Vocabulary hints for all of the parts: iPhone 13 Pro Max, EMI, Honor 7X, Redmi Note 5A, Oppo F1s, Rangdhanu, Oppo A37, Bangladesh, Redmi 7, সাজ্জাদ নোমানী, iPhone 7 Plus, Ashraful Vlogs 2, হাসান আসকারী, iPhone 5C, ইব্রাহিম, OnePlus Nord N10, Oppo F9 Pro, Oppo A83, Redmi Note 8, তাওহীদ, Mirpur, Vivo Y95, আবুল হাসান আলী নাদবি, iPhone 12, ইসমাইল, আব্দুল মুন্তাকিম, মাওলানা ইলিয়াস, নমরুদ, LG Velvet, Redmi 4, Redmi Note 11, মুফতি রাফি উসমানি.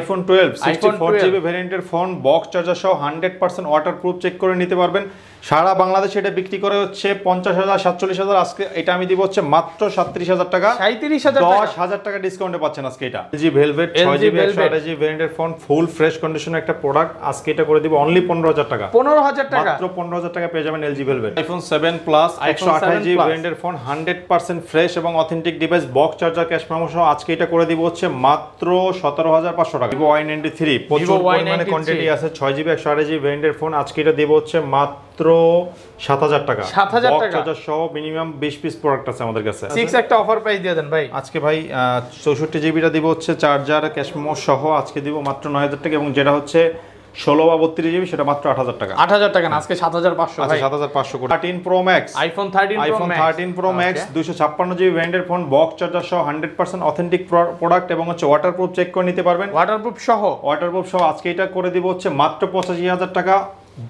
iPhone 12 64GB ভেরিয়েন্টের phone box charger সহ 100% waterproof check করে নিতে পারবেন। সারা বাংলাদেশে এটা বিক্রি করে হচ্ছে 50000 47000 আজকে এটা আমি দিব হচ্ছে মাত্র 37000 টাকা 10000 টাকা ডিসকাউন্টে পাচ্ছেন আজকে এটা। LG Velvet 6GB 128GB ভেরিয়েন্টের ফোন ফুল ফ্রেশ কন্ডিশনে একটা প্রোডাক্ট আজকে এটা করে দিব অনলি 15000 টাকা মাত্র 15000 টাকা পেয়ে যাবেন LG Velvet। iPhone 7 Plus 128GB ভেরিয়েন্টের ফোন 100% ফ্রেশ এবং authentic device box charger cash promo সহ আজকে এটা করে দিব হচ্ছে মাত্র 17500 টাকা। Vivo Y93 প্রচুর পরিমাণে কোয়ান্টিটি আছে 6GB 128GB ভেরিয়েন্টের ফোন আজকে এটা দেব হচ্ছে মাত্র 7000 টাকা 7000 টাকা সহ মিনিমাম 20 পিস প্রোডাক্ট আছে আমাদের কাছে। 6 একটা অফার প্রাইস দিয়ে দেন ভাই আজকে ভাই 64GB টা দেব হচ্ছে চার্জার ক্যাশ প্রমো সহ আজকে দেব মাত্র 9000 টাকা এবং যেটা হচ্ছে 16 বা 32GB সেটা মাত্র 8000 টাকা 8000 টাকা না আজকে 7500 ভাই 7500 করে। 13 Pro Max iPhone 13 Pro Max 256GB ভেরিয়েন্টের ফোন বক্স চার্জার সহ 100% অথেন্টিক প্রোডাক্ট এবং হচ্ছে ওয়াটারপ্রুফ চেক করে নিতে পারবেন ওয়াটারপ্রুফ সহ আজকে এটা করে দিব হচ্ছে মাত্র 85000 টাকা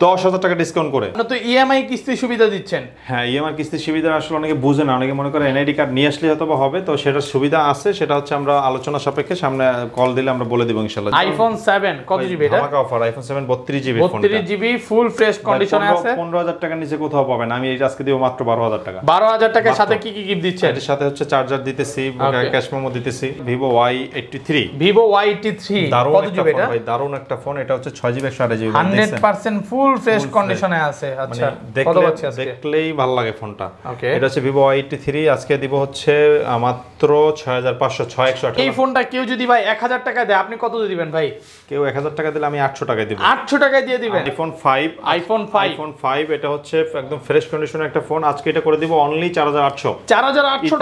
10000 টাকা ডিসকাউন্ট করে। না তো ইএমআই কিস্তি সুবিধা দিচ্ছেন। হ্যাঁ ইএমআই কিস্তি সুবিধা আসলে অনেকে বুঝে না, অনেকে মনে করে এনআইডি কার্ড নিয়ে আসলে হয়তো হবে, তো সেটার সুবিধা আছে, সেটা হচ্ছে আমরা আলোচনা সাপেক্ষে সামনে কল দিলে আমরা বলে দেব ইনশাআল্লাহ। iPhone 7 কত জিবি এটা? আমাকে offer iPhone 7 32GB phone 32GB full fresh কন্ডিশনে আছে 15000 টাকা নিচে কোথাও পাবে না, আমি এই আজকে দেব মাত্র 12000 টাকা 12000 টাকার সাথে কি কি গিফট দিচ্ছেন? এর সাথে হচ্ছে চার্জার দিতেছি, ক্যাশ মেমো দিতেছি। Vivo Y83 কত জিবি এটা? ভাই দারুণ একটা ফোন, এটা হচ্ছে 6GB 128GB 100% ফুল ফ্রেশ কন্ডিশনে আছে। আচ্ছা দেখলেই ভালো লাগে ফোনটা। এটা হচ্ছে Vivo Y83 আজকে দিব হচ্ছে মাত্র 6500 6128। এই ফোনটা কেউ যদি ভাই 1000 টাকা দেয় আপনি কত দিবেন ভাই? কেউ 1000 টাকা দিলে আমি 800 টাকা দেব 800 টাকা দিয়ে দিবেন। iPhone 5 এটা হচ্ছে একদম ফ্রেশ কন্ডিশনে একটা ফোন আজকে এটা করে দিব অনলি 4800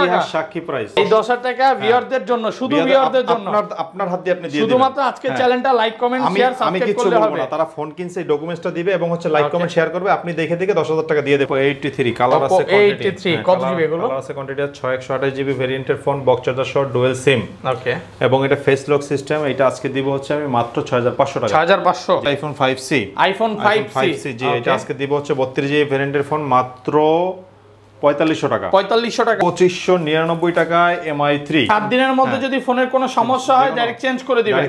টাকা সাক্ষী প্রাইস। এই 10000 টাকা ভিউয়ারদের জন্য, শুধু ভিউয়ারদের জন্য, আপনার হাতে আপনি দিয়ে দিবেন শুধুমাত্র। আজকে চ্যানেলটা লাইক কমেন্ট শেয়ার সাবস্ক্রাইব করলে হবে, তারা ফোন কিনছে এই ডকুমেন্টসটা দিবে এবং হচ্ছে লাইক কমেন্ট শেয়ার করবে। আপনি দেখে দেখে 10000 টাকা দিয়ে দেব। 83 কালার আছে কোয়ান্টিটি, 83 কত জিবি এগুলো? কালার আছে কোয়ান্টিটি 6128 জিবি ভেরিয়েন্টের ফোন বক্স চার্জার সহ ডুয়াল সিম, ওকে, এবং এটা ফেস লক সিস্টেম। এটা আজকে দিব হচ্ছে আমি মাত্র 6500 টাকা 6500। iPhone 5C জি এটা আজকে দিব হচ্ছে 32 জিবি ভেরিয়েন্টের ফোন মাত্র 4500 টাকা 2599 টাকায় MI3। 7 দিনের মধ্যে যদি ফোনের কোনো সমস্যা হয় ডাইরেক্ট চেঞ্জ করে দিবেন,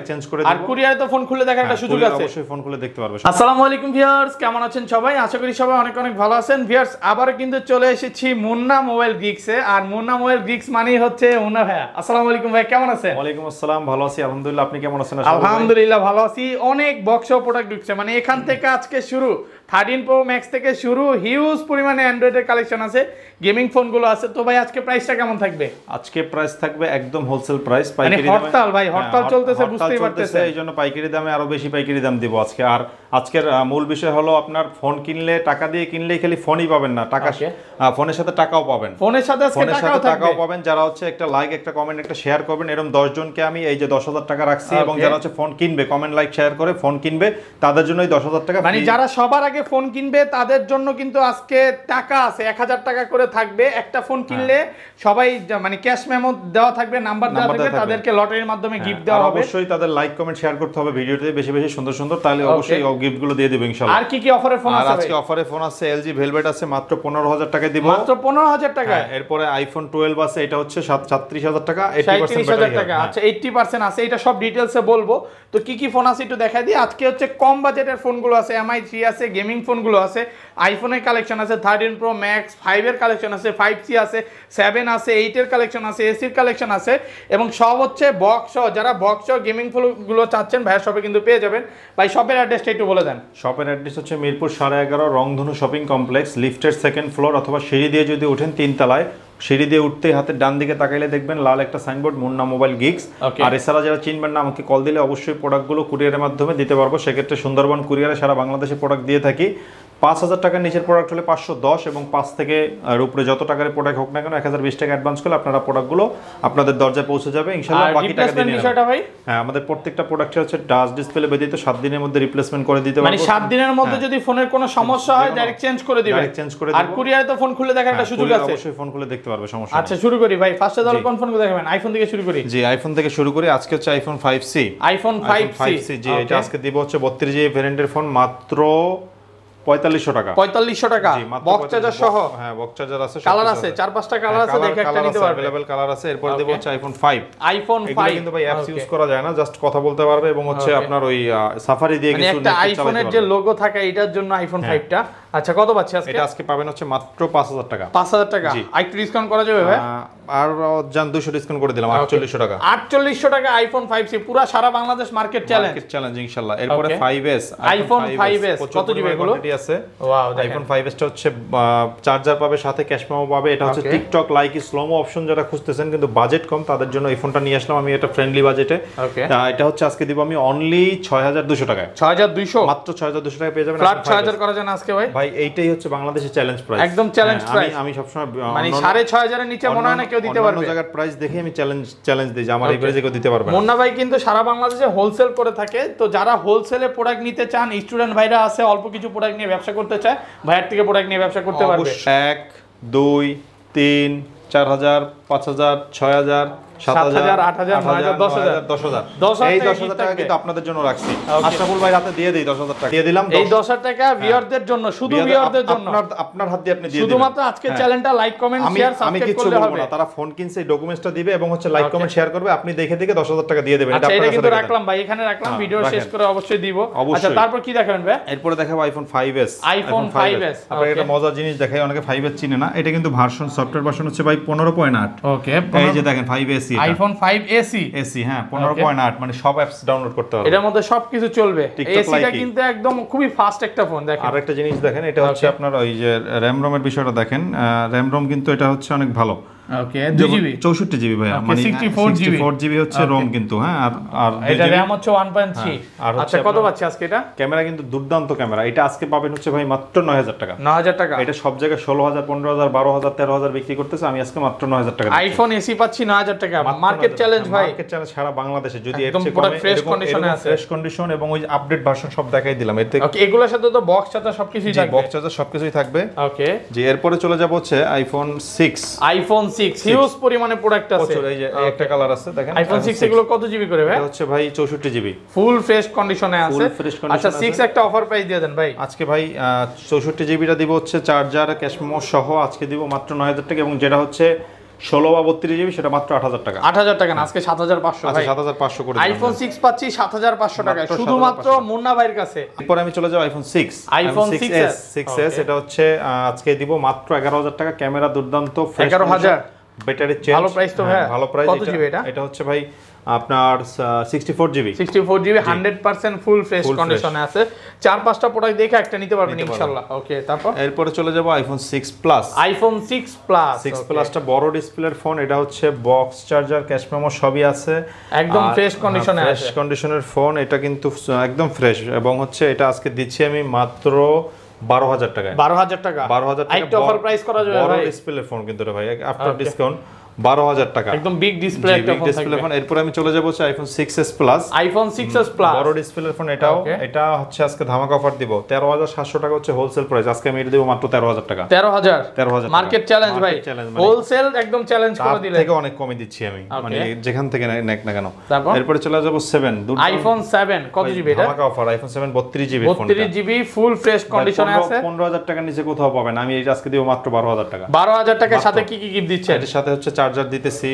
আর কুরিয়ারে তো ফোন খুলে দেখার একটা সুযোগ আছে, অবশ্যই ফোন খুলে দেখতে পারবে। আসসালামু আলাইকুম ভিউয়ার্স, কেমন আছেন সবাই? আশা করি সবাই অনেক অনেক ভালো আছেন। ভিউয়ার্স আবার কিন্তু চলে এসেছি মুন্না মোবাইল গিক্সে, আর মুন্না মোবাইল গিক্স মানেই হচ্ছে মুন্না ভাই। আসসালামু আলাইকুম ভাই, কেমন আছেন? ওয়া আলাইকুম আসসালাম, ভালো আছি আলহামদুলিল্লাহ। আপনি কেমন আছেন? আলহামদুলিল্লাহ ভালো আছি। অনেক বক্স প্রোডাক্ট ঢুকছে, মানে এখান থেকে আজকে শুরু 13 Pro Max থেকে শুরু, হিউজ পরিমাণে অ্যান্ড্রয়েডের কালেকশন আছে, গেমিং ফোনগুলো আছে। তো ভাই আজকে প্রাইসটা কেমন থাকবে? আজকে প্রাইস থাকবে একদম হোলসেল প্রাইস, পাইকারি দামে। হরতাল ভাই, হরতাল চলতেছে, বুঝতেই পারতেছে, এইজন্য পাইকারি দামে আরো বেশি পাইকারি দাম দেব আজকে। আর আজকের মূল বিষয় হলো আপনার ফোন কিনলে, টাকা দিয়ে কিনলে খালি ফোনই পাবেন না, টাকা ফোনের সাথে টাকাও পাবেন, ফোনের সাথে টাকাও পাবেন। যারা হচ্ছে একটা লাইক, একটা কমেন্ট, একটা শেয়ার করবেন, এরকম 10 জনকে আমি এই যে 10000 টাকা রাখছি, এবং যারা হচ্ছে ফোন কিনবে কমেন্ট লাইক শেয়ার করে ফোন কিনবে তাদের জন্যই 10000 টাকা। মানে যারা সবার আগে ফোন কিনবে তাদের জন্য কিন্তু আজকে টাকা আছে 1000 টাকা করে থাকবে। একটা ফোন কিনলে সবাই মানে ক্যাশ মেমো দেওয়া থাকবে, নাম্বার দেওয়া থাকবে, তাদেরকে লটারির মাধ্যমে গিফট দেওয়া হবে। অবশ্যই তাদের লাইক কমেন্ট শেয়ার করতে হবে ভিডিওতে বেশি বেশি, সুন্দর সুন্দর, তাহলে অবশ্যই গিফট গুলো দিয়ে দেব ইনশাআল্লাহ। আর কি কি অফারে ফোন আছে? আর আজকে অফারে ফোন আছে LG Velvet আছে মাত্র 15000 টাকায় দিব, মাত্র 15000 টাকা। এরপর iPhone 12 আছে, এটা হচ্ছে 37000 টাকা 83000 টাকা। আচ্ছা 80% আছে, এটা সব ডিটেইলসে বলবো। তো কি কি ফোন আছে একটু দেখাই দিই। আজকে হচ্ছে কম বাজেটের ফোনগুলো আছে, MI3 আছে, গেমিং ফোনগুলো আছে, আইফোনের কালেকশন আছে, 13 Pro Max 5 এর কালেকশন আছে, 5C আছে, 7 আছে, 8 এর কালেকশন আছে, AC এর কালেকশন আছে, এবং সব হচ্ছে বক্স। যারা বক্স গেমিং ফোনগুলো চাচ্ছেন ভাই শপে কিন্তু পেয়ে যাবেন। ভাই শপের অ্যাড্রেসটা একটু বলে দেন। শপের অ্যাড্রেস হচ্ছে মিরপুর 11.5 রংধনু শপিং কমপ্লেক্স, লিফটের 2nd ফ্লোর, অথবা সিঁড়ি দিয়ে যদি ওঠেন 3 তলায়, সিঁড়ি দিয়ে উঠতে হাতে ডান দিকে তাকাইলে দেখবেন লাল একটা সাইনবোর্ড মুন্না মোবাইল গিক্স। আর এছাড়া যারা চিনবেন না আমাকে কল দিলে অবশ্যই প্রোডাক্টগুলো কুরিয়ারের মাধ্যমে দিতে পারবো। সেক্ষেত্রে সুন্দরবন কুরিয়ারে সারা বাংলাদেশে প্রোডাক্ট দিয়ে থাকি। 5000 টাকার নিচের প্রোডাক্ট হলে 510, এবং 5 থেকে উপরে যত টাকার প্রোডাক্ট হোক না কেন 1020 টাকা অ্যাডভান্স করলে আপনারা প্রোডাক্টগুলো আপনাদের দরজায় পৌঁছে যাবে ইনশাআল্লাহ। বাকি টাকা দিয়ে নেবেন। হ্যাঁ আমাদের প্রত্যেকটা প্রোডাক্টে হচ্ছে টাচ ডিসপ্লে ব্যতীত 7 দিনের মধ্যে রিপ্লেসমেন্ট করে দিতে পারবো, মানে 7 দিনের মধ্যে যদি ফোনের কোনো সমস্যা হয় ডাইরেক্ট চেঞ্জ করে দিবেন, আর কুরিয়ারে তো ফোন খুলে দেখার একটা সুযোগ আছে, অবশ্যই ফোন খুলে দেখতে পারবে, সমস্যা। আচ্ছা শুরু করি ভাই, ফার্স্টে তাহলে কোন ফোন দেখাবেন? আইফোন থেকে শুরু করি। জি আইফোন থেকে শুরু করি। আজকে হচ্ছে iPhone 5C জি এটা আজকে দিব হচ্ছে 32GB ভেরিয়েন্টের ফোন মাত্র 4500 টাকা 4500 টাকা বক্স চার্জার সহ। হ্যাঁ বক্স চার্জার আছে, কালার আছে, 4-5টা কালার আছে, দেখে একটা নিতে পারবে, अवेलेबल কালার আছে। এরপর দেব হচ্ছে আইফোন 5 কিন্তু ভাই অ্যাপস ইউজ করা যায় না, জাস্ট কথা বলতে পারবে এবং হচ্ছে আপনার ওই সাফারি দিয়ে কিছু একটা আইফোনের যে লোগো থাকে এটার জন্য আইফোন 5টা। আচ্ছা কত পাচ্ছি আজকে? এটা আজকে পাবেন হচ্ছে মাত্র 5000 টাকা। 5000 টাকা আইটু ডিসকাউন্ট করা যাবে ভাই? আর জান 200 ডিসকাউন্ট করে দিলাম 4800 টাকা। 4800 টাকা আইফোন 5C পুরো সারা বাংলাদেশ মার্কেট চ্যালেঞ্জ ইনশাআল্লাহ। এরপরে 5S আইফোন 5S কত দিবে এগুলো? আছে ওয়াও, আইফোন 5s টা হচ্ছে চার্জার পাবে, সাথে ক্যাশ মেমো পাবে। এটা হচ্ছে টিকটক লাইক স্লোমো অপশন যারা খুঁজতেছেন কিন্তু বাজেট কম তাদের জন্য এই ফোনটা নিয়ে আসলাম আমি, এটা ফ্রেন্ডলি বাজেটে। এটা হচ্ছে আজকে দিব আমি অনলি 6200 টাকায়। 6200 মাত্র 6200 টাকায় পেয়ে যাবেন। 6000 করা যায় না আজকে ভাই? ভাই এইটাই হচ্ছে বাংলাদেশে চ্যালেঞ্জ প্রাইস, একদম চ্যালেঞ্জ প্রাইস। আমি সব সময় মানে 6500 এর নিচে মনে হয় না কেউ দিতে পারবে, অন্য জায়গার প্রাইস দেখে আমি চ্যালেঞ্জ দেই যে আমার এই প্রাইসে কেউ দিতে পারবে না। মুন্না ভাই কিন্তু সারা বাংলাদেশে হোলসেল করে থাকে, তো যারা হোলসেলে প্রোডাক্ট নিতে চান, স্টুডেন্ট ভাইরা আছে অল্প কিছু প্রোডাক্ট নিয়ে ব্যবসা করতে চায়, ভাইয়ের থেকে প্রোডাক্ট নিয়ে ব্যবসা করতে পারবে। 1 2 3 4000 5000 6000 7000 8000 9000 10000 এই 10000 টাকা কিন্তু আপনাদের জন্য রাখছি। আশরাফুল ভাই হাতে দিয়ে দেই 10000 টাকা দিয়ে দিলাম। এই 10000 টাকা ভিউয়ারদের জন্য, শুধু ভিউয়ারদের জন্য, আপনার হাতে আপনি দিয়ে দিবেন। শুধুমাত্র আজকে চ্যানেলটা লাইক কমেন্ট শেয়ার সাবস্ক্রাইব করলে হবে, তারা ফোন কিনছে এই ডকুমেন্টসটা দিবে এবং হচ্ছে লাইক কমেন্ট শেয়ার করবে, আপনি দেখে 10000 টাকা দিয়ে দিবেন। এটা আপনারা কিন্তু রাখলাম ভাই, এখানে রাখলাম, ভিডিও শেষ করে অবশ্যই দিব। আচ্ছা তারপর কি দেখাবেন ভাই? এরপর দেখাবো আইফোন 5s। আইফোন 5s আপনারা একটা মজার জিনিস দেখাই, অনেকে 5s চিনে না, এটা কিন্তু ভার্সন সফটওয়্যার ভার্সন হচ্ছে ভাই 15.8। ওকে এই যে দেখেন 5s iPhone 5AC, হ্যাঁ 15.8, মানে সব অ্যাপস ডাউনলোড করতে পারবে, এটার মধ্যে সবকিছু চলবে। এসিটা কিন্তু একদম খুবই ফাস্ট একটা ফোন। দেখেন আর একটা জিনিস দেখেন, এটা হচ্ছে আপনার ওই যে RAM ROM এর বিষয়টা দেখেন, RAM ROM কিন্তু এটা হচ্ছে অনেক ভালো। ওকে 2GB 64GB ভাই, মানে 64GB হচ্ছে ROM কিন্তু। হ্যাঁ আর এটা RAM হচ্ছে 1.3। আচ্ছা কত পাচ্ছি আজকে এটা? ক্যামেরা কিন্তু দুর্দান্ত ক্যামেরা, এটা আজকে পাবেন হচ্ছে ভাই মাত্র 9000 টাকা। 9000 টাকা এটা সব জায়গায় 16000 15000 12000 13000 বিক্রি করতেছে, আমি আজকে মাত্র 9000 টাকা। আইফোন এসি পাচ্ছি 9000 টাকা, মার্কেট চ্যালেঞ্জ ভাই, মার্কেট চ্যালেঞ্জ সারা বাংলাদেশে। যদি একদম পুরো ফ্রেশ কন্ডিশনে আছে, ফ্রেশ কন্ডিশন এবং ওই আপডেট ভার্সন সব দেখাই দিলাম এতে। ওকে এগুলোর সাথে তো বক্স চার্জার সবকিছুই থাকবে, বক্স চার্জার সবকিছুই থাকবে। ওকে যে এরপরে চলে যাব হচ্ছে আইফোন 6। আইফোন 6 হিউজ পরিমাণে প্রোডাক্ট আছে, এই যে একটা কালার আছে দেখেন আইফোন 6। এগুলো কত জিবি করে ভাই? এটা হচ্ছে ভাই 64 জিবি, ফুল ফ্রেশ কন্ডিশনে আছে। আচ্ছা 6 একটা অফার প্রাইস দিয়ে দেন ভাই আজকে ভাই। 64 জিবিটা দিব হচ্ছে চার্জার ক্যাশ মেমো সহ আজকে দিব মাত্র 9000 টাকা, এবং যেটা হচ্ছে 16 বা 32 জিবি সেটা মাত্র 8000 টাকা। 8000 টাকা না, আজকে 7500। আচ্ছা 7500 করে আইফোন 6 পাচ্ছি 7500 টাকায় শুধুমাত্র মুন্না ভাইয়ের কাছে। এরপর আমি চলে যাব আইফোন 6। আইফোন 6s এটা হচ্ছে আজকে দিব মাত্র 11000 টাকা। ক্যামেরা দুর্দান্ত, 11000 ব্যাটারি চেঞ্জ, ভালো প্রাইস তো ভাই, ভালো প্রাইস। কত জিবি এটা? এটা হচ্ছে ভাই আপনার 64 জিবি 100% ফুল ফ্রেশ কন্ডিশনে আছে। 4-5টা প্রোডাক্ট দেখে একটা নিতে পারবেন ইনশাআল্লাহ। ওকে তারপর এরপরে চলে যাব আইফোন 6 প্লাস। আইফোন 6 প্লাসটা বড় ডিসপ্লের ফোন, এটা হচ্ছে বক্স চার্জার ক্যাশ মেমো সবই আছে, একদম ফ্রেশ কন্ডিশনে আছে, ফ্রেশ কন্ডিশনের ফোন। এটা কিন্তু একদম ফ্রেশ এবং হচ্ছে এটা আজকে দিচ্ছি আমি মাত্র 12000 টাকায়। 12000 টাকা 12000 টাকা একটা অফার প্রাইস করা যাবে ভাই, বড় ডিসপ্লের ফোন কিন্তু এটা ভাই আফটার ডিসকাউন্ট 12000 টাকা, একদম বিগ ডিসপ্লে একটা ফোন থাকবে। এরপর আমি চলে যাব হচ্ছে iPhone 6s plus. IPhone 6s plus বড় ডিসপ্লের ফোন, এটা হচ্ছে আজকে ধামাকা অফার দিব 13700 টাকা হচ্ছে হোলসেল প্রাইস, আজকে আমি এটা দেব মাত্র 13000 টাকা। 13000 মার্কেট চ্যালেঞ্জ ভাই, হোলসেল একদম চ্যালেঞ্জ করে দিলে, থেকে অনেক কমে দিচ্ছি আমি, মানে যেখান থেকে নেক না কেন। এরপরে চলে যাব 7। আইফোন 7 কত জিবি এটা? ধামাকা offer iPhone 7 32 GB phone, 32 GB full fresh কন্ডিশনে আছে, 15000 টাকা নিচে কোথাও পাবেন, আমি এটা আজকে দেব মাত্র 12000 টাকা। 12000 টাকা সাথে কি কি গিফট দিচ্ছে? এর সাথে হচ্ছে চার্জার দিতেছি,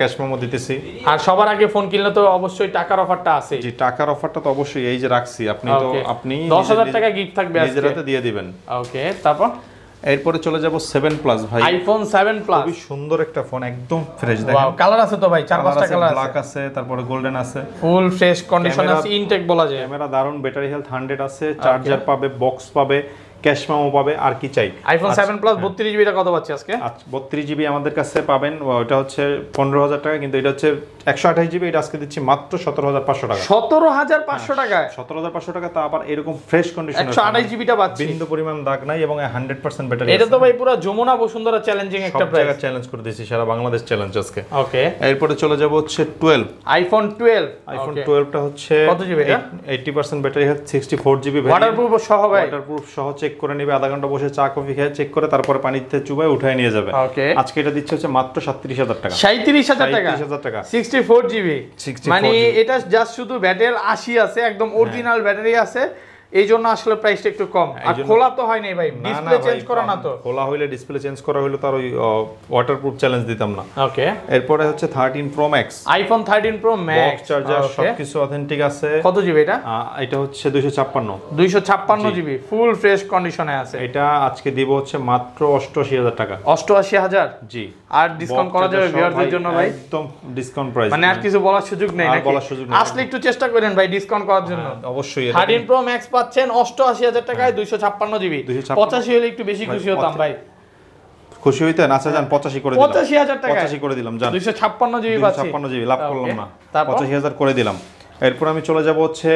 ক্যাশ মেমো দিতেছি, আর সবার আগে ফোন কিনলে তো অবশ্যই টাকার অফারটা আছে। জি টাকার অফারটা তো অবশ্যই এই যে রাখছি, আপনি 10000 টাকা গিফট থাকবে আজকে, নিজেরাতে দিয়ে দিবেন। ওকে তারপর এরপরে চলে যাব 7 প্লাস। ভাই আইফোন 7 প্লাস খুব সুন্দর একটা ফোন, একদম ফ্রেশ, দেখেন ওয়াও কালার আছে তো ভাই, 4-5টা কালার আছে, ব্ল্যাক আছে, তারপরে গোল্ডেন আছে, ফুল ফ্রেশ কন্ডিশন আছে, ইনটেক বলা যায়। ক্যামেরা দারুন, ব্যাটারি হেলথ 100 আছে, চার্জার পাবে, বক্স পাবে, ক্যাশ মেমো পাবে, আর কি চাই? আইফোন 7 প্লাস 32 জিবি টা কত পাচ্ছি আজকে? 32 জিবি আমাদের কাছে পাবেন, ওটা হচ্ছে 15000 টাকা, কিন্তু এটা হচ্ছে 128 জিবি, এটা আজকে দিচ্ছি মাত্র 17500 টাকা। 17500 টাকায় 17500 টাকা, তা আবার এরকম ফ্রেশ কন্ডিশনে 128 জিবি টা পাচ্ছি, বিন্দু পরিমাণ দাগ নাই এবং 100% ব্যাটারি। এটা তো ভাই পুরো যমুনা বসুন্ধরা চ্যালেঞ্জিং একটা প্রাইস, সব জায়গা চ্যালেঞ্জ করে দিয়েছি, সারা বাংলাদেশ চ্যালেঞ্জ আজকে। ওকে এরপরে চলে যাব হচ্ছে 12। আইফোন 12 আইফোন 12 টা হচ্ছে কত জিবি এটা? 80% ব্যাটারি হেলথ, 64 জিবি, ওয়াটারপ্রুফ সহ ভাই, ওয়াটারপ্রুফ সহ, চেক করে নেবে, আধা ঘন্টা বসে চা কফি খেয়ে চেক করে তারপরে পানিতে চুবাই উঠায় নিয়ে যাবে। আজকে এটা দিচ্ছে হচ্ছে মাত্র 37000 টাকা। 37000 টাকা 64 জিবি, মানে এটা জাস্ট শুধু ব্যাটারি 80 আছে, একদম অরিজিনাল ব্যাটারি আছে, এইজন্য আসলে প্রাইসটা একটু কম। আর খোলা তো হয় নাই ভাই, ডিসপ্লে চেঞ্জ করা না তো, খোলা হইলে ডিসপ্লে চেঞ্জ করা হইলো তার ওই ওয়াটারপ্রুফ চ্যালেঞ্জ দিতাম না। ওকে, এরপরে হচ্ছে 13 Pro Max, iPhone 13 Pro Max, box charger সবকিছু অথেন্টিক আছে। কত জিবি এটা? এটা হচ্ছে 256 জিবি, ফুল ফ্রেশ কন্ডিশনে আছে। এটা আজকে দিব হচ্ছে মাত্র 88000 টাকা। 88000 জি। আর ডিসকাউন্ট করা যাবে ভিউয়ারদের জন্য ভাই, একদম ডিসকাউন্ট প্রাইস, মানে আর কিছু বলার সুযোগ নাই নাকি? বলার সুযোগ নাই, আসলে একটু চেষ্টা করেন ভাই ডিসকাউন্ট করার জন্য। অবশ্যই 13 Pro Max পাচ্ছেন 88000 টাকায় 256 জিবি। 85 হলে একটু বেশি খুশি হতাম ভাই। খুশি হইতেন? আচ্ছা যান 85 করে দিলাম, 85000 টাকা 85 করে দিলাম, যান 256 জিবি পাচ্ছি, 256 জিবি লাভ করলাম না, 85000 করে দিলাম। এরপর আমি চলে যাব হচ্ছে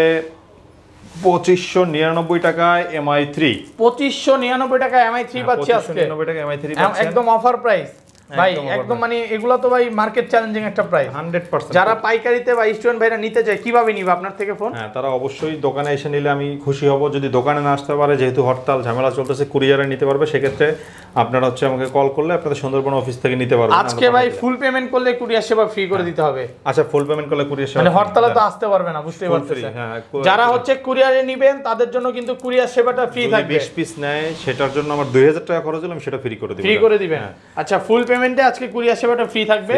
2599 টাকায় Mi 3, 2599 টাকায় Mi 3 পাচ্ছি আজকে, 2599 টাকায় Mi 3 পাচ্ছি, একদম অফার প্রাইস ভাই, একদম মানে এগুলা তো ভাই মার্কেট চ্যালেঞ্জিং একটা প্রাইস 100%। যারা পাইকারিতে বা স্টুডেন্ট ভাইরা নিতে চায় কিভাবে নিবে আপনার থেকে ফোন? হ্যাঁ, তারা অবশ্যই দোকানে এসে নিলে আমি খুশি হব। যদি দোকানে না আসতে পারে, যেহেতু হরতাল ঝামেলা চলতেছে, কুরিয়ারে নিতে পারবে। সেক্ষেত্রে আপনারা হচ্ছে আমাকে কল করলে আপনাদের সুন্দরবন অফিস থেকে নিতে পারবেন। আজকে ভাই ফুল পেমেন্ট করলে কুরিয়ার সেবা ফ্রি করে দিতে হবে। আচ্ছা, ফুল পেমেন্ট করলে কুরিয়ার সেবা, মানে হরতালে তো আসতে পারবে না, বুঝতেই পারছেন। যারা হচ্ছে কুরিয়ারে নেবেন তাদের জন্য কিন্তু কুরিয়ার সেবাটা ফ্রি থাকবে। 20 পিস নেয় সেটার জন্য আমার 2000 টাকা খরচ হলো, আমি সেটা ফ্রি করে দেব, ফ্রি করে দিবেন। আচ্ছা, ফুল পেমেন্টে আজকে কুরিয়ার সেবাটা ফ্রি থাকবে।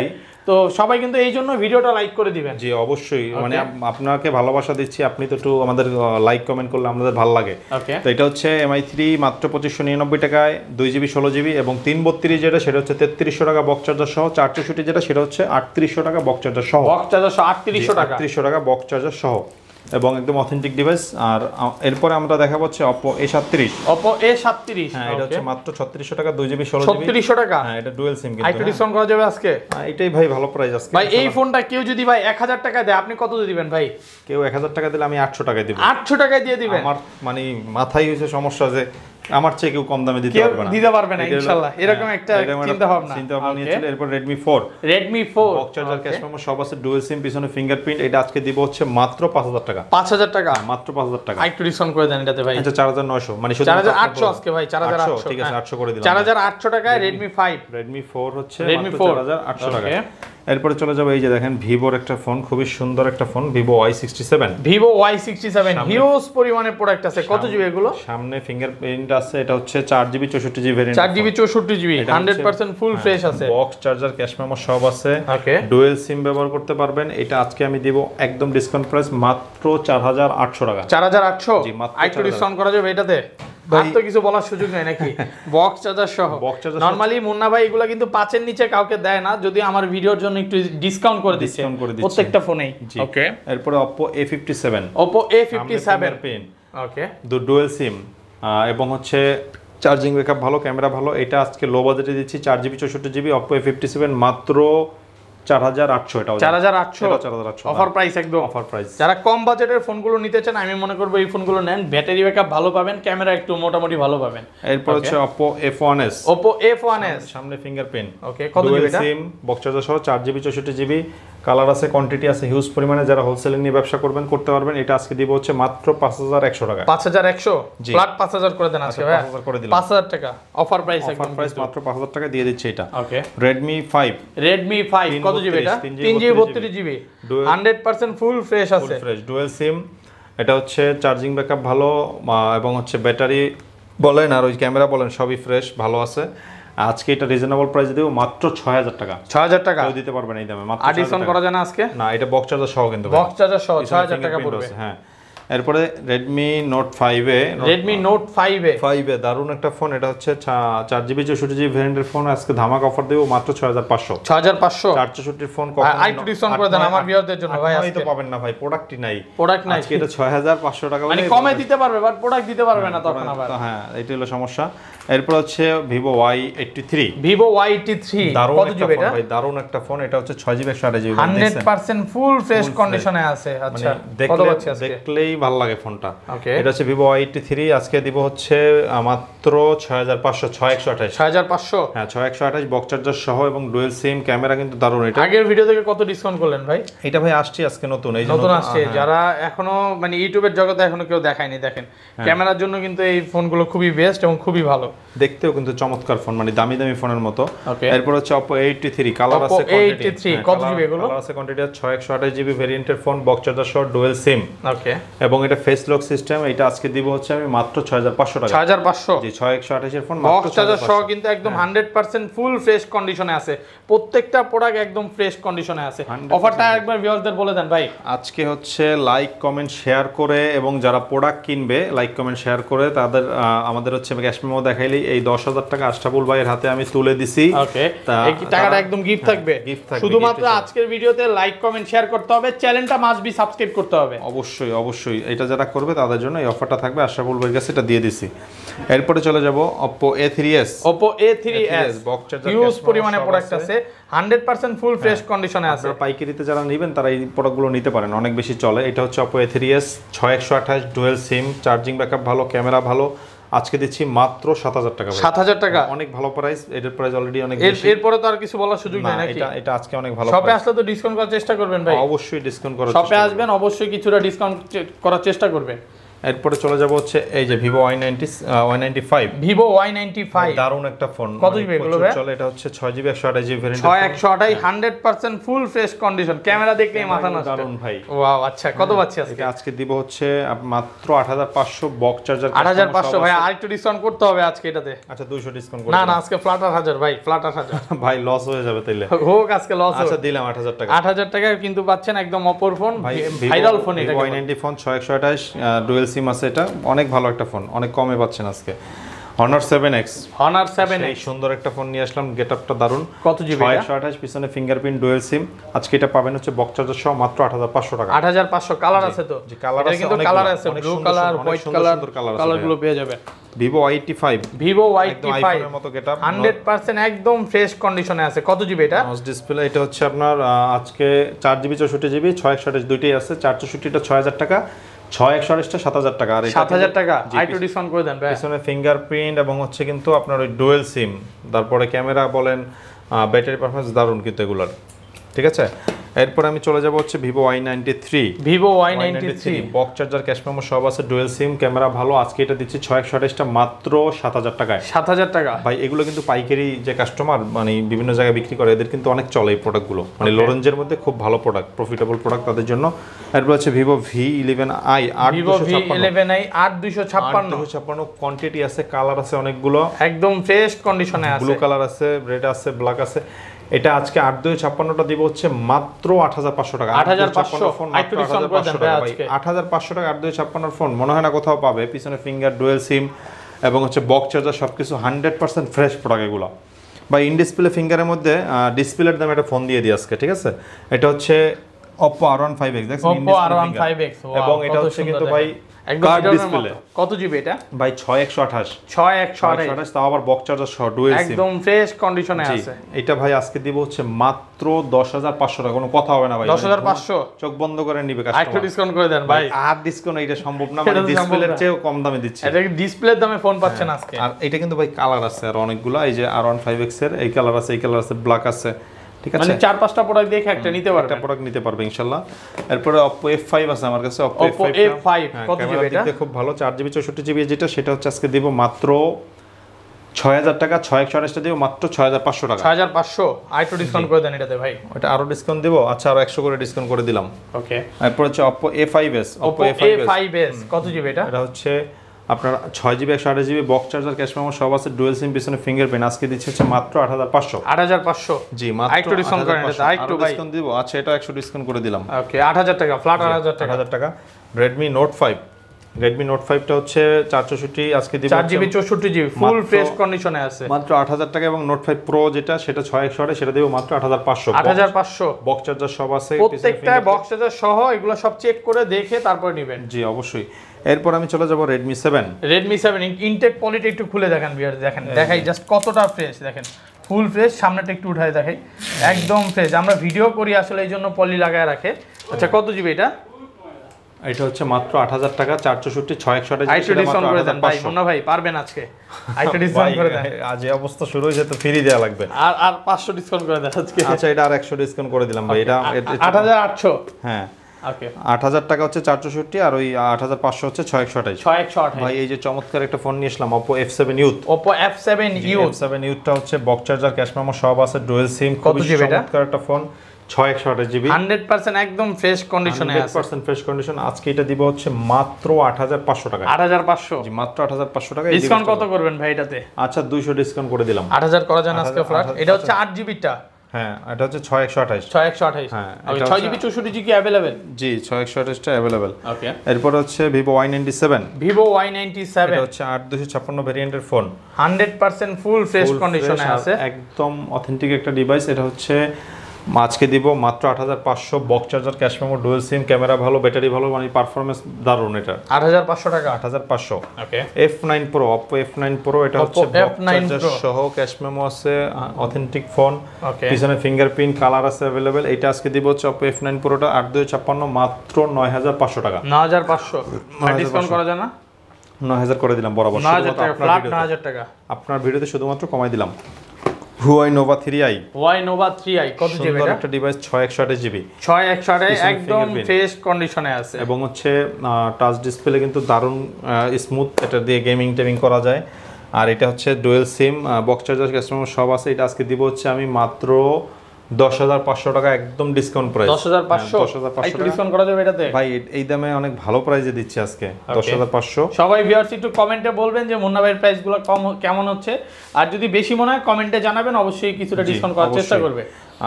তো সবাই কিন্তু এই জন্য ভিডিওটা লাইক করে দিবেন। জি অবশ্যই, মানে আপনাকে ভালোবাসা দিচ্ছি, আপনি তো একটু আমাদের লাইক কমেন্ট করলে আমাদের ভালো লাগে। তো এটা হচ্ছে Mi 3 মাত্র 2599 টাকায় 2GB 16GB এবং 332 যেটা সেটা হচ্ছে 3300 টাকা বক্স চার্জার সহ, 464 যেটা সেটা হচ্ছে 3800 টাকা বক্স চার্জার সহ, বক্স চার্জার 3800 টাকা বক্স চার্জার সহ এবং একদম অথেন্টিক ডিভাইস। আর এরপরে আমরা দেখা পাচ্ছি Oppo A37, Oppo A37, হ্যাঁ এটা হচ্ছে মাত্র 3600 টাকা 2GB 16GB, 3600 টাকা। হ্যাঁ, এটা ডুয়াল সিম কিন্তু আইটি ডিসকাউন্ট করা যাবে আজকে। এটাই ভাই ভালো প্রাইস আজকে ভাই। এই ফোনটা কেউ যদি ভাই 1000 টাকা দেয়, আপনি কত দিবেন ভাই? কেউ 1000 টাকা দিলে আমি 800 টাকা দেব, 800 টাকা দিয়ে দিবেন। আমার মানে মাথায় হইছে সমস্যা যে আমার চেয়ে কেউ কম দামে দিতে পারবে না, দিতে পারবে না ইনশাআল্লাহ, এরকম একটা চিন্তা ভাবনা নিয়েছিল। এরপর Redmi 4, Redmi 4 box charger cash memo সব আছে, ডুয়াল সিম, পিছনে ফিঙ্গারপ্রিন্ট। এটা আজকে দিব হচ্ছে মাত্র 5000 টাকা, 5000 টাকা মাত্র 5000 টাকা। আরেকটু ডিসকাউন্ট করে দেন এটাতে ভাই। আচ্ছা 4900, মানে 4800 আজকে ভাই, 4800 ঠিক আছে, 800 করে দিলাম, 4800 টাকায় Redmi 5, Redmi 4 হচ্ছে মাত্র 4800 টাকা। এরপরে চলে যাব, এই যে দেখেন Vivo এর একটা ফোন, খুবই সুন্দর একটা phone, Vivo Y67, Vivo Y67 huge পরিমাণে প্রোডাক্ট আছে। কত জিবি এগুলো? সামনে ফিঙ্গারপ্রিন্ট আছে, এটা হচ্ছে 4GB 64GB variant, 4GB 64GB 100% full fresh আছে, বক্স চার্জার ক্যাশ মেমো সব আছে, ডুয়াল সিম ব্যবহার করতে পারবেন। এটা আজকে আমি দেব একদম ডিসকাউন্ট প্রাইস মাত্র 4800 টাকা, 4800 জি মাত্র। আইটি ডিসকাউন্ট করা যাবে এটাতে, আর তো কিছু বলার সুযোগ নাই নাকি? বক্স চার্জার সহ। নরমালি মুন্না ভাই এগুলা কিন্তু 5 এর নিচে কাউকে দেয় না, যদি আমার ভিডিওর জন্য একটু ডিসকাউন্ট করে দিচ্ছে প্রত্যেকটা ফোনেই। ওকে, এরপরে Oppo A57, Oppo A57 পেন, ওকে ডুয়াল সিম এবং হচ্ছে চার্জিং ব্যাকআপ ভালো, ক্যামেরা ভালো। এটা আজকে লো বাজেটে দিচ্ছি, 4GB 64GB Oppo A57 মাত্র 4800। এটাও 4800 অফার প্রাইস, একদম অফার প্রাইস। যারা কম বাজেটের ফোনগুলো নিতে চান, আমি মনে করব এই ফোনগুলো নেন, ব্যাটারি ব্যাকআপ ভালো পাবেন, ক্যামেরা একটু মোটামুটি ভালো পাবেন। এরপর হচ্ছে Oppo F1s, Oppo F1s সামনে ফিঙ্গারপ্রিন্ট, ওকে কত জিবি এটা? সিম বক্স চার্জার সহ 4GB 64GB, কালার আছে, কোয়ান্টিটি আছে হিউজ পরিমাণে। যারা হোলসেলে নিয়ে ব্যবসা করবেন করতে পারবেন। এটা আজকে দিব হচ্ছে মাত্র 5100 টাকা, 5100 ফ্ল্যাট 5000 করে দেন আজকে ভাই, 5000 করে দিলাম, 5000 টাকা অফার প্রাইস, একদম প্রাইস মাত্র 5000 টাকা দিয়ে দিচ্ছে এটা। ওকে, Redmi 5, Redmi 5 কত জিবি এটা? 3GB 32GB 100% ফুল ফ্রেশ আছে, ফুল ফ্রেশ ডুয়াল সিম। এটা হচ্ছে চার্জিং ব্যাকআপ ভালো এবং হচ্ছে ব্যাটারি বলেন আর ওই ক্যামেরা বলেন সবই ফ্রেশ ভালো আছে। আজকে এটা রিজনেবল প্রাইস দেব মাত্র 6000 টাকা, 6000 টাকা দিতে পারবেন এই দামে, মাত্র ডিসকাউন্ট করা যায় না আজকে না। এটা বক্স চার্জার সহ কিন্তু, বক্স চার্জার সহ 6000 টাকা পড়বে। হ্যাঁ, এরপরে Redmi Note 5A, Redmi Note 5A দারুণ একটা ফোন। এটা হচ্ছে 4GB 64GB ভেরিয়েন্টের ফোন, আজকে ধামাকা অফার দেব মাত্র 6500, 6500 464 এর ফোন। আর একটু ডিসকাউন্ট করে দেন আমার ভিউয়ারদের জন্য ভাই, আজকে তো পাবেন না ভাই, প্রোডাক্টই নাই, প্রোডাক্ট নাই আজকে। এটা 6500 টাকা মানে কমে দিতে পারবে, বাট প্রোডাক্ট দিতে পারবে না তখন আবার। হ্যাঁ, এটা হলো সমস্যা। এরপর হচ্ছে Vivo Y83, Vivo Y83 কত জিবি এটা ভাই? দারুণ একটা ফোন। এটা হচ্ছে 6GB 128GB 100% ফুল ফ্রেশ কন্ডিশনে আছে। আচ্ছা, দেখলেই ভালো লাগে ফোনটা। এটা হচ্ছে Vivo Y83, আজকে দিব হচ্ছে মাত্র 6500, 6128, 6500 হ্যাঁ 6128 বক্স চার্জার সহ এবং ডুয়াল সিম, ক্যামেরা কিন্তু দারুণ। এটা আগের ভিডিও থেকে কত ডিসকাউন্ট করলেন ভাই? এটা ভাই আসছে আজকে নতুন, এই নতুন আসছে, যারা এখনো মানে ইউটিউবের জগতে এখনো কেউ দেখায়নি। দেখেন ক্যামেরার জন্য কিন্তু এই ফোনগুলো খুবই বেস্ট এবং খুবই ভালো, দেখতেও কিন্তু চমৎকার ফোন, মানে দামি দামি ফোনের মতো। এরপর হচ্ছে Oppo A83, কালার আছে, কোয়ান্টিটি কত জিবি এগুলো? কালার আছে, কোয়ান্টিটি 6128 জিবি ভেরিয়েন্টের ফোন, বক্স চার্জার সহ, ডুয়াল সিম। ওকে, এবং এটা ফেস লক সিস্টেম। এটা আজকে দিব হচ্ছে আমি মাত্র 6500 টাকা। 6500 জি 6128 এর ফোন মাত্র 6500 সহ কিন্তু একদম 100% ফুল ফ্রেশ কন্ডিশনে আছে। প্রত্যেকটা প্রোডাক্ট একদম ফ্রেশ কন্ডিশনে আছে। অফারটা একবার ভিউয়ারদের বলে দেন ভাই। আজকে হচ্ছে লাইক কমেন্ট শেয়ার করে এবং যারা প্রোডাক্ট কিনবে লাইক কমেন্ট শেয়ার করে তাদের আমাদের হচ্ছে ক্যাশ মেমো দেখাইলেই এই 10000 টাকা আশরাফুল ভাইয়ের হাতে আমি তুলে দিছি। ওকে, এই টাকাটা একদম গিফট থাকবে। শুধুমাত্র আজকের ভিডিওতে লাইক কমেন্ট শেয়ার করতে হবে, চ্যানেলটা মাস্ট বি সাবস্ক্রাইব করতে হবে। অবশ্যই অবশ্যই এটা যারা করবে তাদের জন্য এই অফারটা থাকবে। আশরাফুল ভাইয়ের কাছে এটা দিয়ে দিছি। এরপরে চলে যাব Oppo A3s। Oppo A3s box charger huge পরিমাণে প্রোডাক্ট আছে, 100% ফুল ফ্রেশ কন্ডিশনে আছে। আপনারা পাইকারিতে যারা নেবেন তারা এই প্রোডাক্টগুলো নিতে পারেন, অনেক বেশি চলে। এটা হচ্ছে Oppo A3s 6128 ডুয়াল সিম, চার্জিং ব্যাকআপ ভালো, ক্যামেরা ভালো। আজকে দিচ্ছি মাত্র 7000 টাকা। 7000 টাকা অনেক ভালো প্রাইস। এটার প্রাইস অলরেডি অনেক বেশি, এরপরে তো আর কিছু বলার সুযোগ নাই নাকি? এটা এটা আজকে অনেক ভালো। শপে আসলে তো ডিসকাউন্ট করার চেষ্টা করবেন ভাই। অবশ্যই ডিসকাউন্ট করার চেষ্টা করবেন, শপে আসবেন অবশ্যই কিছুটা ডিসকাউন্ট করার চেষ্টা করবেন। এরপরে চলে যাব হচ্ছে এই যে Vivo Y95। Vivo Y95 দারুণ একটা ফোন। কত জিবি এগুলো ভাই? চলে এটা হচ্ছে 6GB 128GB variant. 128 100% full fresh condition, camera দেখলেই মাথা নষ্ট। দারুণ ভাই, ওয়াও। আচ্ছা কত পাচ্ছি আজকে? এটা আজকে দিব হচ্ছে মাত্র 8500 বক্স চার্জার। 8500 ভাই আর একটু ডিসকাউন্ট করতে হবে আজকে এটাতে। আচ্ছা 200 ডিসকাউন্ট করব। না না আজকে ফ্ল্যাট 8000 ভাই, ফ্ল্যাট 8000 ভাই লস হয়ে যাবে তাইলে। হোক আজকে লস। আচ্ছা দিলাম 8000 টাকা। 8000 টাকা কিন্তু পাচ্ছেন একদম অপর ফোন, ভাইরাল ফোন। এটা Y90 ফোন 6128 ডুয়াল সিম আছে, এটা অনেক ভালো একটা ফোন, অনেক কমে পাচ্ছেন আজকে। Honor 7X। Honor 7X এই সুন্দর একটা ফোন নিয়ে আসলাম, গেটআপটা দারুন। কত জিবি? 128 পিছনে ফিঙ্গারপ্রিন্ট ডুয়াল সিম। আজকে এটা পাবেন হচ্ছে বক্স চার্জার সহ মাত্র 8500 টাকা। 8500 কালার আছে তো? জি কালার আছে, কিন্তু কালার আছে ব্লু কালার, হোয়াইট কালার, কালারগুলো পেয়ে যাবেন। Vivo Y85। Vivo Y85 আইফোনের মতো গেটআপ, 100% একদম ফ্রেশ কন্ডিশনে আছে। কত জিবি এটা? Notch display. এটা হচ্ছে আপনার আজকে 4GB 64GB 6128 দুইটাই আছে। 464টা 6000 টাকা, 6128টা 7000 টাকা। আর 7000 টাকা আইটু ডিসকাউন্ট করে দেন ভাই। পিছনে ফিঙ্গারপ্রিন্ট এবং হচ্ছে কিন্তু আপনার ওই ডুয়াল সিম, তারপরে ক্যামেরা বলেন, ব্যাটারি পারফরম্যান্স দারুণ কিন্তু এগুলার, ঠিক আছে। এরপর আমি চলে যাব হচ্ছে Vivo Y93। Vivo Y93 box charger cash memo সব আছে, ডুয়াল সিম, ক্যামেরা ভালো। আজকে এটা দিচ্ছি 6128টা মাত্র 7000 টাকায়। 7000 টাকা ভাই। এগুলো কিন্তু পাইকারি যে কাস্টমার মানে বিভিন্ন জায়গায় বিক্রি করে এদের কিন্তু অনেক চলে এই প্রোডাক্টগুলো, মানে লরেঞ্জের মধ্যে খুব ভালো প্রোডাক্ট, প্রফিটেবল প্রোডাক্ট তাদের জন্য। এরপর আছে Vivo V11i 8256 কোয়ান্টিটি আছে, কালার আছে অনেকগুলো, একদম ফ্রেশ কন্ডিশনে আছে। ব্লু কালার আছে, রেড আছে, ব্ল্যাক আছে। এটা আজকে 8256টা দিব হচ্ছে মাত্র 8500 টাকা। 8500 ফোন মাত্র 8500 টাকা ভাই। 8500 টাকা 8256 ফোন মনে হয় না কোথাও পাবে। পিছনে ফিঙ্গার ডুয়াল সিম এবং হচ্ছে বক্স চার্জার সবকিছু 100% ফ্রেশ প্রোডাক্ট এগুলো ভাই। ইন ডিসপ্লে ফিঙ্গারের মধ্যে ডিসপ্লের দামে একটা ফোন দিয়ে দিই আজকে, ঠিক আছে। এটা হচ্ছে Oppo R15X। Oppo R15X এবং এটা হচ্ছে কিন্তু ভাই কার্ড ডিসপ্লে। কত জিবি এটা ভাই? 6128 তাও আবার বক্স চার্জার সহ ডুয়াল সিম, একদম ফ্রেশ কন্ডিশনে আছে। এটা ভাই আজকে দিব হচ্ছে মাত্র 10500 টাকা। কোনো কথা হবে না ভাই, 10500 চোখ বন্ধ করে নিবে কাস্টমার। একটু ডিসকাউন্ট করে দেন ভাই। আর ডিসকাউন্ট এটা সম্ভব না, মানে ডিসপ্লের চেয়ে কম দামে দিচ্ছি। এটা কি ডিসপ্লের দামে ফোন পাচ্ছেন আজকে? আর এটা কিন্তু ভাই কালার আছে আর অনেকগুলো, এই যে R15X এর এই কালার আছে, এই কালার আছে, ব্ল্যাক আছে, ঠিক আছে। মানে 4-5টা প্রোডাক্ট দেখে একটা নিতে পারবে, একটা প্রোডাক্ট নিতে পারবে ইনশাআল্লাহ। এরপর Oppo F5 আছে আমার কাছে। Oppo F5 কত জিবি এটা? দেখো ভালো, 4GB 64GB যেটা, সেটা হচ্ছে আজকে দেব মাত্র 6000 টাকা। 6128টা দেব মাত্র 6500 টাকা। 6500 আর একটু ডিসকাউন্ট করে দেন এটাতে ভাই। ওটা আরো ডিসকাউন্ট দেব। আচ্ছা আরো 100 করে ডিসকাউন্ট করে দিলাম। ওকে, এরপর হচ্ছে Oppo A5s। Oppo A5s কত জিবি এটা? এটা হচ্ছে আপনার 6GB 128GB box charger cash memo সব আছে, ডুয়াল সিম, পিছনে ফিঙ্গারপ্রিন্ট। আজকে দিচ্ছি হচ্ছে মাত্র 8500। 8500 জি মাত্র। আরেকটু ডিসকাউন্ট করেন এটা, আরেকটু ভাই ডিসকাউন্ট দিব। আচ্ছা এটা 100 ডিসকাউন্ট করে দিলাম। ওকে 8000 টাকা ফ্ল্যাট, 8000 টাকা। Redmi Note 5। Redmi Note 5 টা হচ্ছে 464 আজকে দিব, 4GB 64GB ফুল ফ্রেশ কন্ডিশনে আছে, মাত্র 8000 টাকা। এবং Note 5 Pro যেটা, সেটা 6128 সেটা দেব মাত্র 8500। 8500 বক্স চার্জার সব আছে, প্রত্যেকটা বক্স চার্জার সহ। এগুলো সব চেক করে দেখে তারপর নেবেন। জি অবশ্যই। এরপর আমি চলে যাব Redmi 7। Redmi 7 ইনটেক কোয়ালিটি একটু খুলে দেখেন ভিউয়ার, দেখেন দেখাই জাস্ট কতটা ফ্রেশ। দেখেন ফুল ফ্রেশ, সামনেটা একটু উঠায় দেখাই, একদম ফ্রেশ। আমরা ভিডিও করি আসলে এইজন্য পলি লাগায় রাখে। আচ্ছা কত জিবি এটা? এটা হচ্ছে মাত্র 8000 টাকা। 464 6128 আইটু ডিসকাউন্ট করে দেন ভাই। মুন্না ভাই পারবেন আজকে, আইটু ডিসকাউন্ট করে দেন। আজ এই অবস্থা শুরু হয়েছে তো ফ্রি দেয়া লাগবে। আর আর 500 ডিসকাউন্ট করে দেন আজকে। আচ্ছা এটা আর 100 ডিসকাউন্ট করে দিলাম ভাই। এটা 8800 হ্যাঁ। ওকে 8000 টাকা হচ্ছে 464 আর ওই 8500 হচ্ছে 6128 ভাই। এই যে চমৎকার একটা ফোন নিয়ে আসলাম, Oppo F7 Youth। Oppo F7 Youth টা হচ্ছে বক্স চার্জার ক্যাশ মেমো সব আছে, ডুয়াল সিম, খুব চমৎকার একটা ফোন। 6128GB 100% একদম ফ্রেশ কন্ডিশনে আছে 100% ফ্রেশ কন্ডিশন। আজকে এটা দিব হচ্ছে মাত্র 8500 টাকা। 8500 জি মাত্র 8500 টাকা। ডিসকাউন্ট কত করবেন ভাই এটাতে? আচ্ছা 200 ডিসকাউন্ট করে দিলাম, 8000 করা যান আজকে ফ্ল্যাট। এটা হচ্ছে 8GB টা, হ্যাঁ এটা হচ্ছে 6128। হ্যাঁ আর 6GB 64GB কি अवेलेबल? জি 6128 টা अवेलेबल। ওকে, এরপর হচ্ছে Vivo Y97। Vivo Y97 এটা হচ্ছে 8256 ভেরিয়েন্টের ফোন, 100% ফুল ফ্রেশ কন্ডিশনে আছে, একদম অথেন্টিক একটা ডিভাইস। এটা হচ্ছে আজকে দিব মাত্র 8500। Box charger, cash memo, dual সিম, ক্যামেরা ভালো, ব্যাটারি ভালো, মানে পারফরম্যান্স দারুণ। এটা 8500 টাকা, 8500। ওকে, F9 Pro, Oppo F9 Pro এটা হচ্ছে বক্স চার্জার সহ, ক্যাশ মেমো আছে, অথেন্টিক ফোন, পিছনে ফিঙ্গারপ্রিন্ট, কালার আছে अवेलेबल। এটা আজকে দিব হচ্ছে Oppo F9 Pro টা 8256 মাত্র 9500 টাকা। 9500 ডিসকাউন্ট করা যায় না? 9000 করে দিলাম বরাবর, 9000 টাকা আপনার ভিডিওতে শুধুমাত্র কমাই দিলাম। Huawei Nova 3i, Huawei Nova 3i কত জিবি এটা? একটা ডিভাইস 6128GB, 6128 একদম ফ্রেশ কন্ডিশনে আছে এবং হচ্ছে টাচ ডিসপ্লে কিন্তু দারুণ স্মুথ, এটা দিয়ে গেমিং টেমিং করা যায়। আর এটা হচ্ছে ডুয়াল সিম, বক্স চার্জার, ক্যামেরা সব আছে। এটা আজকে দিব হচ্ছে আমি মাত্র 10500 টাকা, একদম ডিসকাউন্ট প্রাইস। 10500 একটু ডিসকাউন্ট করা যাবে এটাতে? ভাই এই দামে অনেক ভালো প্রাইসে দিচ্ছি আজকে, 10500। সবাই ভিউয়ার্স একটু কমেন্টে বলবেন যে মুন্না ভাইয়ের প্রাইসগুলো কম কেমন হচ্ছে, আর যদি বেশি মনে হয় কমেন্টে জানাবেন, অবশ্যই কিছুটা ডিসকাউন্ট করার চেষ্টা করবে।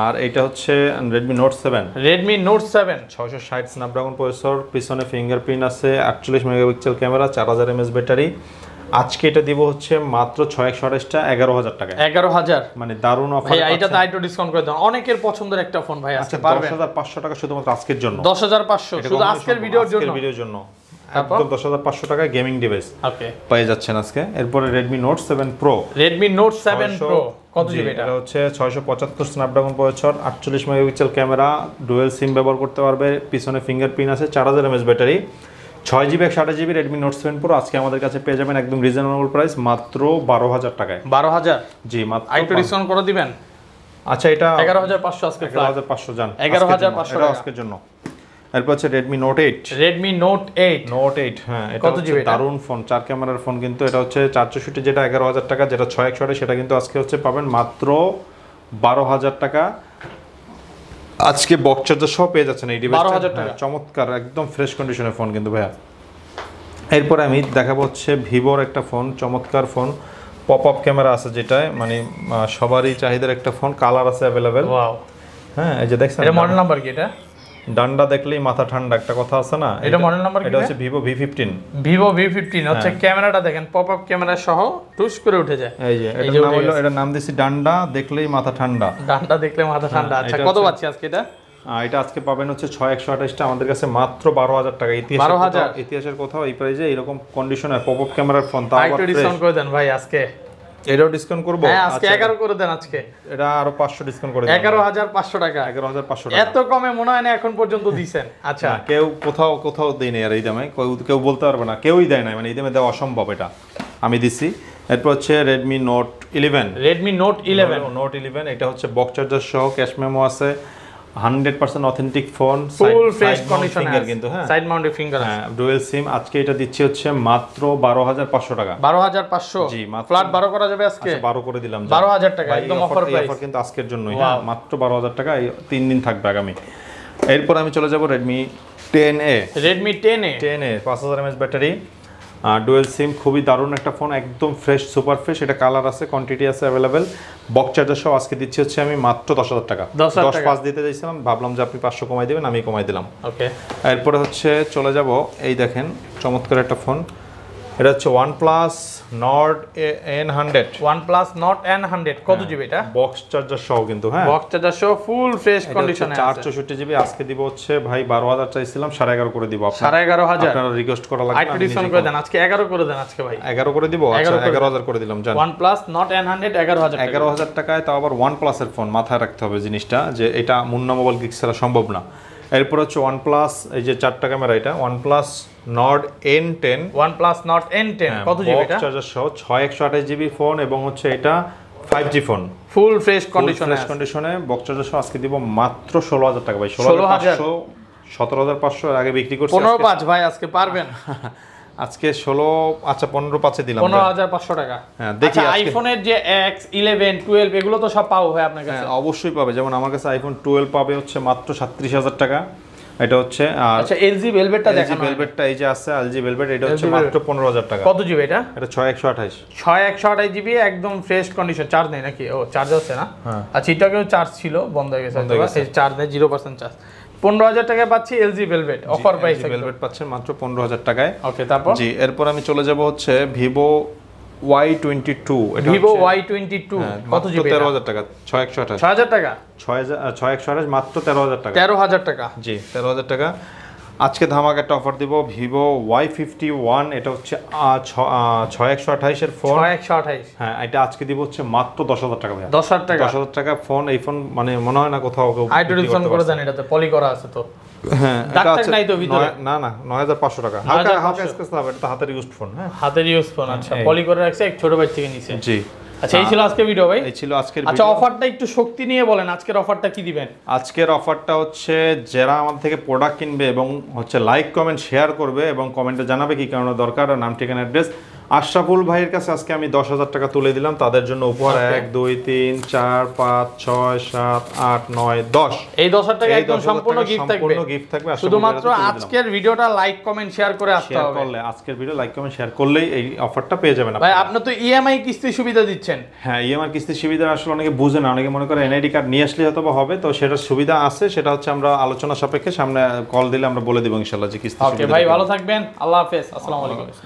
আর এটা হচ্ছে Redmi Note 7, Redmi Note 7 660 Snapdragon processor, পিছনে ফিঙ্গারপ্রিন্ট আছে, 48 মেগাপিক্সেল ক্যামেরা, 4000 mAh ব্যাটারি। আজকে এটা দিব হচ্ছে মাত্র 6128 টা 11000 টাকা, 11000 মানে দারুণ অফার। ভাই এটা তো আইটো ডিসকাউন্ট করে দাও, অনেকের পছন্দের একটা ফোন ভাই আজকে পারবেন। 10500 টাকা শুধুমাত্র আজকের জন্য, 10500 শুধু আজকের ভিডিওর জন্য, আজকের ভিডিওর জন্য একদম 10500 টাকা গেমিং ডিভাইস ওকে পেয়ে যাচ্ছেন আজকে। এরপরে Redmi Note 7 Pro, Redmi Note 7 Pro কত জিবি এটা? এটা হচ্ছে 675 Snapdragon processor, 48 megapixel camera, dual সিম ব্যবহার করতে পারবে, পিছনে ফিঙ্গারপ্রিন্ট আছে, 4000 mAh battery, 6GB 128GB Redmi Note 7 Pro আজকে আমাদের কাছে পেয়ে যাবেন একদম রিজনেবল প্রাইস মাত্র 12000 টাকায়। 12000 জি মাত্র। আইটো ডিসকাউন্ট করে দিবেন? আচ্ছা এটা 11500 আজকে, 11500 জান, 11500 আজকের জন্য। এরপর হচ্ছে Redmi Note 8, Redmi Note 8, Note 8 হ্যাঁ এটা হচ্ছে দারুণ ফোন, 4 ক্যামেরার ফোন কিন্তু। এটা হচ্ছে 464 যেটা 11000 টাকা, যেটা 6128 সেটা কিন্তু আজকে হচ্ছে পাবেন মাত্র 12000 টাকা। আজকে বক্স চার্জার সহ পেয়ে যাচ্ছেন এই ডিভাইসটা, 12000 টাকা, চমৎকার একদম ফ্রেশ কন্ডিশনের ফোন কিন্তু ভাইয়া। এরপর আমি দেখাবো হচ্ছে ভিভোর একটা ফোন, চমৎকার ফোন, পপ আপ ক্যামেরা আছে, যেটায় মানে সবারই চাহিদার একটা ফোন, কালার আছে अवेलेबल। ওয়াও, হ্যাঁ এই যে দেখছেন এটা মডেল নাম্বার কি? এটা ডান্ডা দেখলেই মাথা ঠান্ডা একটা কথা আছে না, এটা মডেল নাম্বার কি? এটা হচ্ছে Vivo V15, Vivo V15 হচ্ছে ক্যামেরাটা দেখেন, পপ আপ ক্যামেরা সহ টুস করে উঠে যায়। এই যে এটা নাম হলো, এটা নাম দিছি ডান্ডা দেখলেই মাথা ঠান্ডা, ডান্ডা দেখলে মাথা ঠান্ডা। আচ্ছা কত পাচ্ছি আজকে এটা? এটা আজকে পাবেন হচ্ছে 6128 টা আমাদের কাছে মাত্র 12000 টাকা। ইতিহাসের কোথাও এই প্রাইসে এরকম কন্ডিশনার পপ আপ ক্যামেরার ফোন তা আবার ডিসকাউন্ট করে দেন ভাই আজকে। এটাও ডিসকাউন্ট করব আজকে 11 করে দেন আজকে, এটা আরো 500 ডিসকাউন্ট করে দেন, 11500 টাকা, 11500 টাকা। এত কমে মনে হয় না এখন পর্যন্ত দিবেন? আচ্ছা কেউ কোথাও দেই না আর এই দামে, কেউ বলতে পারবে না, কেউই দেয় না, মানে এই দামে দেওয়া অসম্ভব, এটা আমি দিছি। এরপর হচ্ছে Redmi Note 11, Redmi Note 11, Note 11 এটা হচ্ছে বক্স চার্জার সহ, ক্যাশ মেমো আছে, 100% অথেন্টিক ফোন, ফুল ফ্রেশ কন্ডিশনে আছে কিন্তু, হ্যাঁ সাইড মাউন্টেড ফিঙ্গার, হ্যাঁ ডুয়াল সিম। আজকে এটা দিচ্ছি হচ্ছে মাত্র 12500 টাকা, 12500 জি মাত্র। ফ্ল্যাট 12 করা যাবে আজকে? আচ্ছা 12 করে দিলাম, 12000 টাকা একদম অফার প্রাইস কিন্তু আজকের জন্যই, হ্যাঁ মাত্র 12000 টাকা, 3 দিন থাকবে আগামী। এরপর আমি চলে যাব Redmi 10A, Redmi 10A 5000 mAh battery, dual sim, খুবই দারুণ একটা ফোন, একদম ফ্রেশ, সুপার ফ্রেশ। এটা কালার আছে, কোয়ান্টিটি আছে अवेलेबल, বক্স চার্জার সহ আজকে দিচ্ছি হচ্ছে আমি মাত্র 10000 টাকা। 10 5 দিতে যাইছিলাম, ভাবলাম যে আপনি 500 কমাই দিবেন, আমি কমাই দিলাম ওকে। এরপরে হচ্ছে চলে যাব, এই দেখেন চমৎকার একটা ফোন, এটা হচ্ছে OnePlus Nord N100, OnePlus Nord N100 কত জিবি এটা? বক্স চার্জার সহ কিন্তু, হ্যাঁ বক্স চার্জার সহ ফুল ফ্রেশ কন্ডিশনে আছে, 464 জিবি আজকে দিব হচ্ছে ভাই 12000 চাইছিলাম, 11.5 করে দিব আপনারা, 11500 আপনারা রিকোয়েস্ট করা লাগবে, আইটি ডিসকাউন্ট করে দেন আজকে, 11 করে দেন আজকে ভাই, 11 করে দিব। আচ্ছা 11000 করে দিলাম জান। OnePlus Nord N100 11000 টাকায়, তাও আবার OnePlus এর ফোন, মাথায় রাখতে হবে জিনিসটা যে এটা মুন্না মোবাইল গিক্স ছাড়া সম্ভব না। এরপর হচ্ছে OnePlus, এই যে 4টা ক্যামেরা, এটা OnePlus Nord N10, OnePlus Nord N10 কত জিবি এটা? চার্জার সহ 6128GB ফোন এবং হচ্ছে এটা 5G ফোন, ফুল ফ্রেশ কন্ডিশনে, বক্স চার্জার সহ আজকে দিব মাত্র 16000 টাকা ভাই, 16500 17500 এর আগে বিক্রি করছি, 15500 ভাই আজকে পারবেন। আজকে 16 আচ্ছা 15,500 দিলাম 15,500 টাকা। হ্যাঁ দেখি আইফোনের যে X 11 12 এগুলো তো সব পাবো ভাই আপনার কাছে। হ্যাঁ অবশ্যই পাবে, যেমন আমার কাছে আইফোন 12 পাবে হচ্ছে মাত্র 37,000 টাকা। এটা হচ্ছে আর আচ্ছা LG Velvetটা দেখানো, Velvetটা এই যে আছে LG Velvet, এটা হচ্ছে মাত্র 15,000 টাকা। কত জিবি এটা? এটা 6128 জিবি একদম ফ্রেশ কন্ডিশন। চার্জ নেই নাকি? ও চার্জ হচ্ছে না। আচ্ছা এটাকেও চার্জ ছিল বন্ধ হয়ে গেছে, এই চার্জ নেই 0% চার্জ। 15,000 টাকায় পাচ্ছি LG Velvet, offer price Velvet পাচ্ছেন মাত্র 15,000 টাকায়। ওকে তারপর জি এরপর আমি চলে যাব হচ্ছে Vivo Y22, এটা Vivo Y22 কত জিবি? 13,000 টাকা। 6128 6000 টাকা 6128 মাত্র 13,000 টাকা। 13,000 টাকা জি 13,000 টাকা। আজকে ধামাকা একটা অফার দিব Vivo Y51, এটা হচ্ছে 6128 এর ফোন। 6128 হ্যাঁ এটা আজকে দিব হচ্ছে মাত্র 10,000 টাকা ভাই। 10,000 টাকা 10,000 টাকা ফোন। এই ফোন মানে মনে হয় না কোথাও আইডেন্টিফিকেশন করে জানেন, এটাতে পলি করা আছে তো। হ্যাঁ এটা আছে নাই তো ভিতরে? না না 9,500 টাকা। হালকা হালকা স্কেচ হবে, এটা হাতের ইউজড ফোন। হ্যাঁ হাতের ইউজড ফোন। আচ্ছা পলি করে রাখছে এক ছোট ভাই থেকে নিচে। জি আচ্ছা এই ছিল আজকের ভিডিও ভাই, এই ছিল আজকের ভিডিও। আচ্ছা অফারটা একটু শক্তি নিয়ে বলেন, আজকের অফারটা কি দিবেন? আজকের অফারটা হচ্ছে যারা আমাদের থেকে প্রোডাক্ট কিনবে এবং হচ্ছে লাইক কমেন্ট শেয়ার করবে এবং কমেন্টে জানাবে কি কারণে দরকার আর নাম ঠিকানা অ্যাড্রেস, আশরাফুল ভাইয়ের কাছে আজকে আমি 10,000 টাকা তুলে দিলাম তাদের জন্য উপহার। 1 2 3 4 5 6 7 8 9 10 এই 10,000 টাকা একদম সম্পূর্ণ গিফট থাকবে, সম্পূর্ণ গিফট থাকবে। শুধুমাত্র আজকের ভিডিওটা লাইক কমেন্ট শেয়ার করে আসতে হবে, করলে আজকের ভিডিও লাইক কমেন্ট শেয়ার করলেই এই অফারটা পেয়ে যাবেন ভাই। আপনি তো ইএমআই কিস্তি সুবিধা দিচ্ছেন। হ্যাঁ ইএমআই কিস্তি সুবিধা আসলে অনেকে বুঝে না, অনেকে মনে করে এনআইডি কার্ড নিয়ে আসলে হয়তো হবে, তো সেটার সুবিধা আছে, সেটা হচ্ছে আমরা আলোচনা সাপেক্ষে সামনে কল দিলে আমরা বলে দেব ইনশাআল্লাহ যে কিস্তি সুবিধা। ওকে ভাই ভালো থাকবেন, আল্লাহ হাফেজ, আসসালামু আলাইকুম।